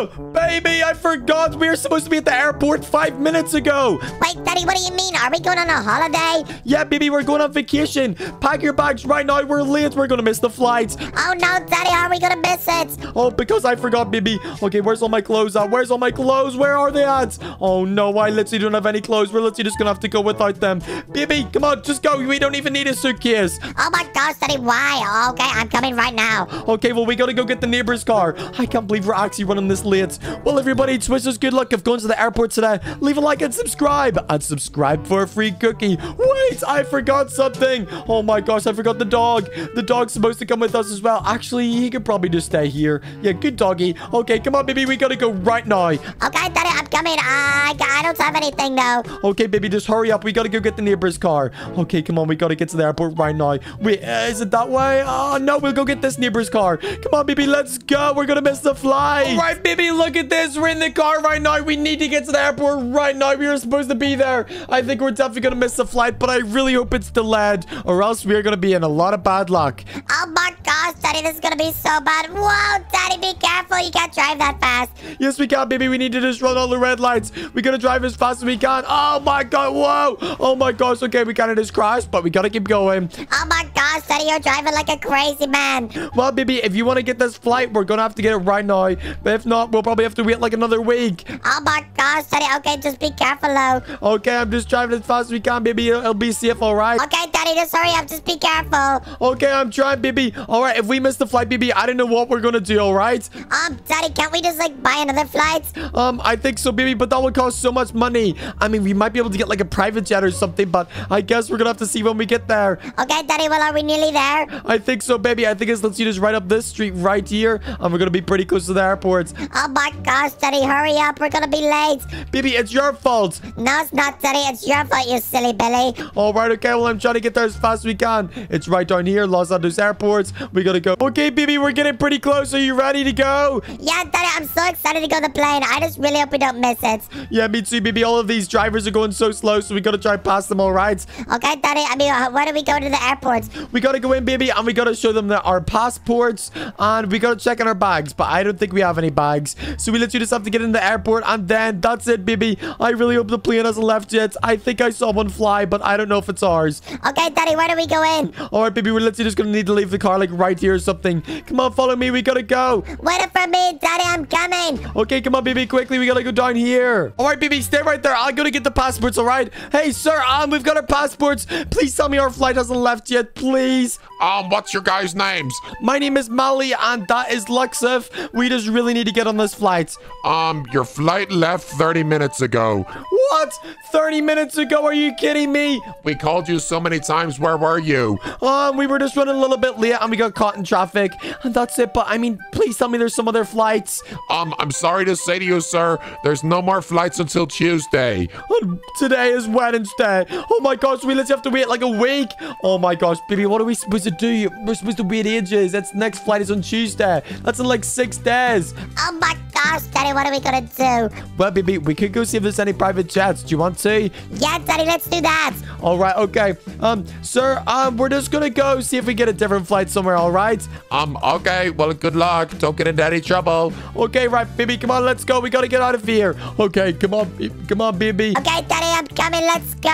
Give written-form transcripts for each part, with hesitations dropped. Oh, baby, I forgot we were supposed to be at the airport 5 minutes ago. Wait, Daddy, what do you mean? Are we going on a holiday? Yeah, baby, we're going on vacation. Pack your bags right now. We're late. We're going to miss the flights. Oh, no, Daddy, how are we going to miss it? Oh, because I forgot, baby. Okay, where's all my clothes at? Where's all my clothes? Where are they at? Oh, no, I literally don't have any clothes. We're literally just going to have to go without them. Baby, come on, just go. We don't even need a suitcase. Oh, my gosh, Daddy, why? Okay, I'm coming right now. Okay, well, we got to go get the neighbor's car. I can't believe we're actually running this late. Well, everybody, it's wish us good luck of going to the airport today. Leave a like and subscribe. And subscribe for a free cookie. Wait, I forgot something. Oh my gosh, I forgot the dog. The dog's supposed to come with us as well. Actually, he could probably just stay here. Yeah, good doggy. Okay, come on, baby. We gotta go right now. Okay, Daddy, I'm coming. I don't have anything, though. Okay, baby, just hurry up. We gotta go get the neighbor's car. Okay, come on. We gotta get to the airport right now. Wait, is it that way? Oh, no, we'll go get this neighbor's car. Come on, baby, let's go. We're gonna miss the flight. All right, baby, look at this. We're in the car right now. We need to get to the airport right now. We were supposed to be there. I think we're definitely gonna miss the flight, but I really hope it's delayed, or else we're gonna be in a lot of bad luck. Oh my gosh, Daddy, this is gonna be so bad. Whoa, Daddy, be careful. You can't drive that fast. Yes, we can, baby. We need to just run all the red lights. We're gonna drive as fast as we can. Oh my god, whoa. Oh my gosh, okay, we kinda just crashed, but we gotta keep going. Oh my gosh, Daddy, you're driving like a crazy man. Well, baby, if you wanna get this flight, we're gonna have to get it right now. But if not, we'll probably have to wait like another week. Oh my gosh, Daddy, okay, just be careful, though. Okay, I'm just driving as fast as we can, baby. It'll be safe, all right? Okay, Daddy, just hurry up. Just be careful. Okay, I'm trying, baby. All right, if we miss the flight, baby, I don't know what we're gonna do, all right? Daddy, can't we just, like, buy another flight? I think so, baby, but that would cost so much money. I mean, we might be able to get, like, a private jet or something, but I guess we're gonna have to see when we get there. Okay, Daddy, well, are we nearly there? I think so, baby. I think it's, let's just right up this street right here, and we're gonna be pretty close to the airport. Oh my gosh, Daddy, hurry up. We're gonna be late. Baby, it's your fault. No, it's not, Daddy. It's your fault, you silly Billy. All right, okay. Well, I'm trying to get there as fast as we can. It's right down here, Los Angeles Airport. We gotta go. Okay, baby, we're getting pretty close. Are you ready to go? Yeah, Daddy, I'm so excited to go on the plane. I just really hope we don't miss it. Yeah, me too, baby. All of these drivers are going so slow, so we gotta try past them, all right? Okay, Daddy. I mean, why don't we go to the airport? We gotta go in, baby, and we gotta show them our passports, and we gotta check in our bags, but I don't think we have any bags. So we literally just have to get in the airport, and then that's it, baby. I really hope the plane hasn't left yet. I think I saw one fly, but I don't know if it's ours. Okay, Daddy, where do we go in? All right, baby, we're literally just gonna need to leave the car, like, right here or something. Come on, follow me. We gotta go. Wait for me, Daddy. I'm coming. Okay, come on, baby. Quickly, we gotta go down here. All right, baby, stay right there. I'll go to get the passports, all right? Hey, sir, we've got our passports. Please tell me our flight hasn't left yet, please. What's your guys' names? My name is Molly, and that is Luxif. We just really need to get on this flight. Your flight left 30 minutes ago. What? 30 minutes ago? Are you kidding me? We called you so many times. Where were you? We were just running a little bit late, and we got caught in traffic. And that's it, but I mean, please tell me there's some other flights. I'm sorry to say to you, sir, there's no more flights until Tuesday. Today is Wednesday. Oh my gosh, we literally have to wait like a week. Oh my gosh, baby, what are we supposed to do? We're supposed to wait ages. That's next flight is on Tuesday. That's in like 6 days. Oh my gosh, Daddy, what are we gonna do? Well, baby, we could go see if there's any private jets. Do you want to? Yeah, Daddy, let's do that. All right, okay. Sir, we're just gonna go see if we get a different flight somewhere, all right? Okay, well, good luck. Don't get into any trouble. Okay, right, baby, come on, let's go. We gotta get out of here. Okay, come on, baby. Okay, Daddy, I'm coming. Let's go.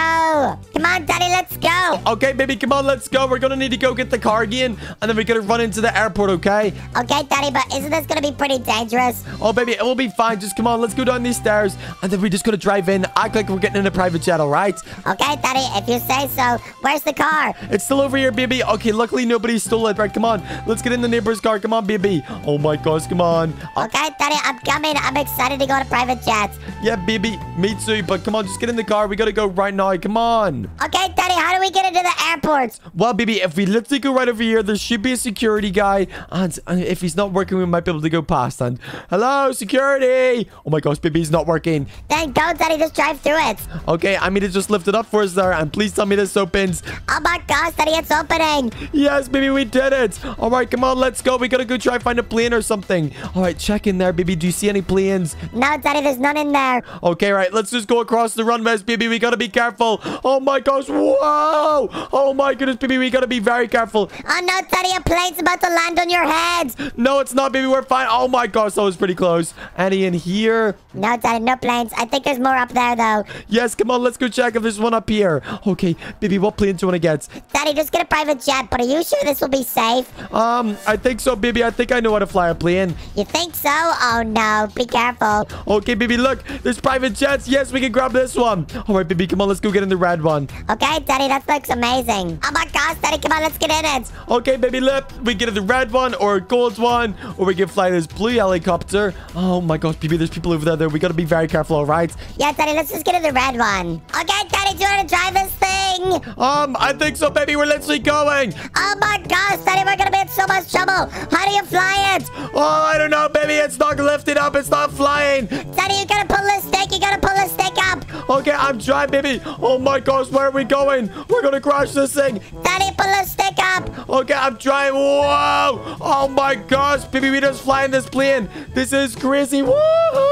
Come on, Daddy, let's go. Okay, baby, come on, let's go. We're gonna need to go get the car again, and then we're gonna run into the airport, okay? Okay, Daddy, but isn't this gonna be pretty dangerous? Oh, baby, it will be fine. Just come on, let's go down these stairs, and then we just gotta drive in, act like we're getting in a private jet, all right? Okay, Daddy, if you say so. Where's the car? It's still over here, baby. Okay, luckily nobody stole it. Right, come on, let's get in the neighbor's car. Come on, baby. Oh my gosh, come on. Okay, Daddy, I'm coming. I'm excited to go to private jets. Yeah, baby, me too. But come on, just get in the car. We gotta go right now. Come on. Okay, Daddy, how do we get into the airport? Well, baby, if we literally go right over here, there should be a security guy, and if he's not working, we might be able to go past. And hello, security. Oh my gosh, baby, he's not working. Then go, Daddy, just drive through it. Okay, I mean, it just lifted up for us there, and please tell me this opens. Oh my gosh, Daddy, it's opening. Yes, baby, we did it. All right, come on, let's go. We gotta go try find a plane or something. All right, check in there, baby. Do you see any planes? No, Daddy, there's none in there. Okay, right, let's just go across the runways, baby. We gotta be careful. Oh my gosh, whoa. Oh my goodness, baby, we gotta be very careful. Oh no, Daddy, a plane's about to land on your head. No, it's not, baby, we're fine. Oh my gosh, that was pretty close. close. Any in here? No, Daddy, no planes. I think there's more up there, though. Yes, come on. Let's go check if there's one up here. Okay, baby, what plane do you want to get? Daddy, just get a private jet, but are you sure this will be safe? I think so, baby. I think I know how to fly a plane. You think so? Oh, no. Be careful. Okay, baby, look. There's private jets. Yes, we can grab this one. All right, baby, come on. Let's go get in the red one. Okay, Daddy, that looks amazing. Oh, my gosh, Daddy, come on. Let's get in it. Okay, baby, look. We get in the red one or a gold one, or we can fly this blue helicopter. Oh, my gosh, baby, there's people over there. We got to be very careful, all right? Yeah, Daddy, let's just get in the red one. Okay, Daddy, do you want to drive this thing? I think so, baby. We're literally going. Oh, my gosh, Daddy, we're going to be in so much trouble. How do you fly it? Oh, I don't know, baby. It's not lifted up. It's not flying. Daddy, you got to pull this stick. You got to pull this stick up. Okay, I'm trying, baby. Oh, my gosh, where are we going? We're going to crash this thing. Daddy, pull this stick up. Okay, I'm trying. Whoa. Oh, my gosh, baby, we just flying this plane. This is crazy. Woohoo!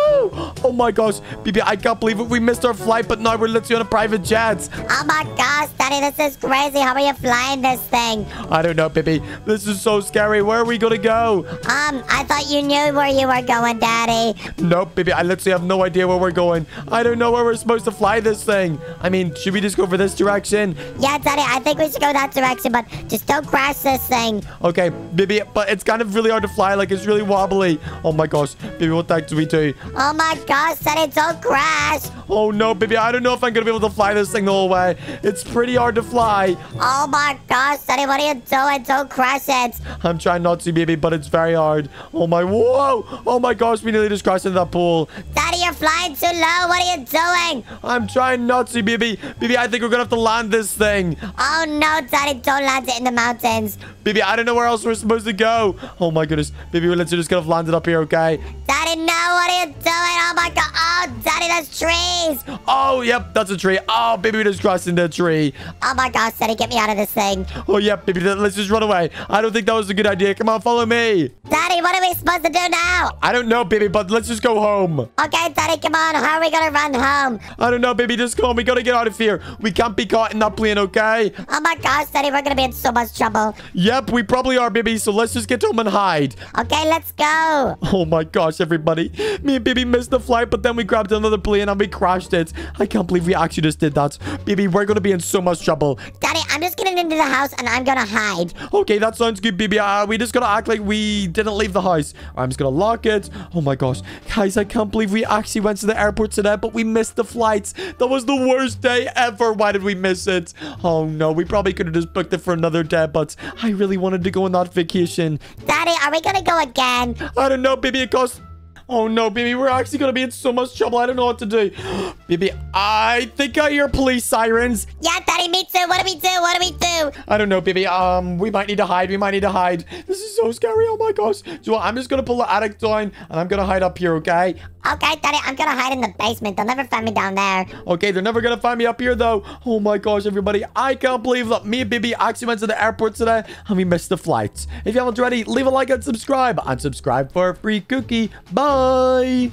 Oh my gosh, baby, I can't believe it. We missed our flight, but now we're literally on a private jet. Oh my gosh, Daddy, this is crazy. How are you flying this thing? I don't know, baby. This is so scary. Where are we gonna go? I thought you knew where you were going, Daddy. Nope, baby, I literally have no idea where we're going. I don't know where we're supposed to fly this thing. I mean, should we just go for this direction? Yeah, Daddy, I think we should go that direction, but just don't crash this thing. Okay, baby, but it's kind of really hard to fly. Like, it's really wobbly. Oh my gosh, baby, what the heck do we do? Oh my gosh, Daddy, don't crash. Oh no, baby, I don't know if I'm gonna be able to fly this thing the whole way. It's pretty hard to fly. Oh my gosh, Daddy, what are you doing? Don't crash it. I'm trying not to, baby, but it's very hard. Oh my, whoa. Oh my gosh, we nearly just crashed into that pool. Daddy, you're flying too low. What are you doing? I'm trying not to, baby. Baby, I think we're gonna have to land this thing. Oh no, Daddy, don't land it in the mountains. Baby, I don't know where else we're supposed to go. Oh my goodness, baby, we're literally just gonna have landed up here, okay? Daddy, no, what are you doing? Oh my god. Oh, Daddy, that's trees. Oh, yep, that's a tree. Oh, baby, we just crossed into a tree. Oh my gosh, Daddy, get me out of this thing. Oh, yep, baby, let's just run away. I don't think that was a good idea. Come on, follow me. Daddy, what are we supposed to do now? I don't know, baby, but let's just go home. Okay, Daddy, come on. How are we gonna run home? I don't know, baby, just come on. We gotta get out of here. We can't be caught in that plane, okay? Oh my gosh, Daddy, we're gonna be in so much trouble. Yep, we probably are, baby, so let's just get home and hide. Okay, let's go. Oh my gosh, everybody. Me and baby missed the flight, but then we grabbed another plane and we crashed it. I can't believe we actually just did that. Baby, we're gonna be in so much trouble. Daddy, I'm just getting into the house and I'm gonna hide. Okay, that sounds good, baby. We just gotta act like we didn't leave the house. I'm just gonna lock it. Oh my gosh. Guys, I can't believe we actually went to the airport today, but we missed the flights. That was the worst day ever. Why did we miss it? Oh no, we probably could have just booked it for another day, but I really wanted to go on that vacation. Daddy, are we gonna go again? I don't know, baby, it costs... Oh no, baby, we're actually gonna be in so much trouble. I don't know what to do. Baby, I think I hear police sirens. Yeah, Daddy, me too. What do we do? What do we do? I don't know, baby. We might need to hide. We might need to hide. This is so scary. Oh my gosh. So I'm just gonna pull the attic down and I'm gonna hide up here, okay? Okay, Daddy, I'm gonna hide in the basement. They'll never find me down there. Okay, they're never gonna find me up here though. Oh my gosh, everybody. I can't believe that me and baby actually went to the airport today and we missed the flights. If you haven't already, leave a like and subscribe. And subscribe for a free cookie. Bye.